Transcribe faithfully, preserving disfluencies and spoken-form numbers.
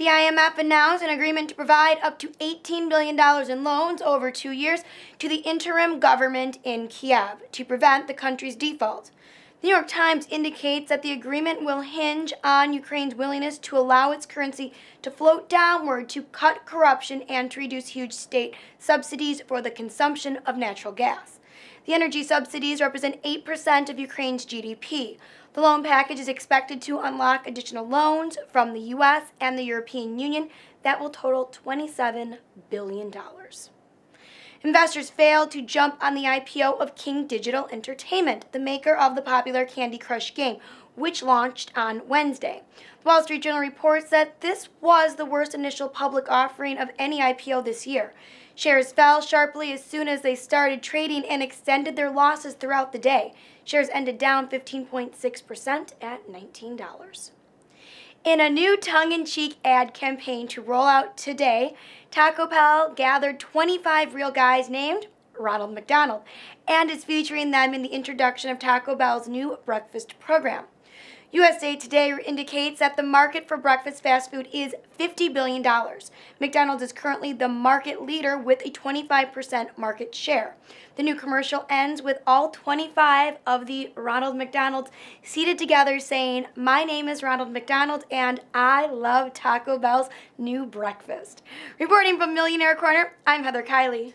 The I M F announced an agreement to provide up to eighteen billion dollars in loans over two years to the interim government in Kiev to prevent the country's default. The New York Times indicates that the agreement will hinge on Ukraine's willingness to allow its currency to float downward to cut corruption and to reduce huge state subsidies for the consumption of natural gas. The energy subsidies represent eight percent of Ukraine's G D P. The loan package is expected to unlock additional loans from the U S and the European Union that will total twenty-seven billion dollars. Investors failed to jump on the I P O of King Digital Entertainment, the maker of the popular Candy Crush game, which launched on Wednesday. The Wall Street Journal reports that this was the worst initial public offering of any I P O this year. Shares fell sharply as soon as they started trading and extended their losses throughout the day. Shares ended down fifteen point six percent at nineteen dollars. In a new tongue-in-cheek ad campaign to roll out today, Taco Bell gathered twenty-five real guys named Ronald McDonald and is featuring them in the introduction of Taco Bell's new breakfast program. U S A Today indicates that the market for breakfast fast food is fifty billion dollars. McDonald's is currently the market leader with a twenty-five percent market share. The new commercial ends with all twenty-five of the Ronald McDonalds seated together saying, "My name is Ronald McDonald and I love Taco Bell's new breakfast." Reporting from Millionaire Corner, I'm Heather Kylie.